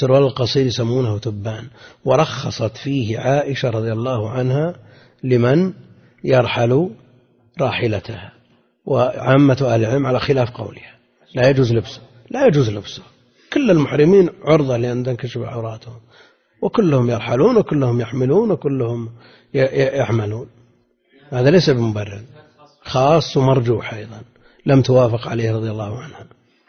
سروال القصير يسمونه تبان. ورخصت فيه عائشة رضي الله عنها لمن يرحل راحلتها، وعامة أهل العلم على خلاف قولها لا يجوز لبسه، لا يجوز لبسه. كل المحرمين عرضة لأن تنكشف عوراتهم، وكلهم يرحلون وكلهم يحملون وكلهم يحملون. هذا ليس بمبرر، خاص ومرجوح أيضا لم توافق عليه رضي الله عنها.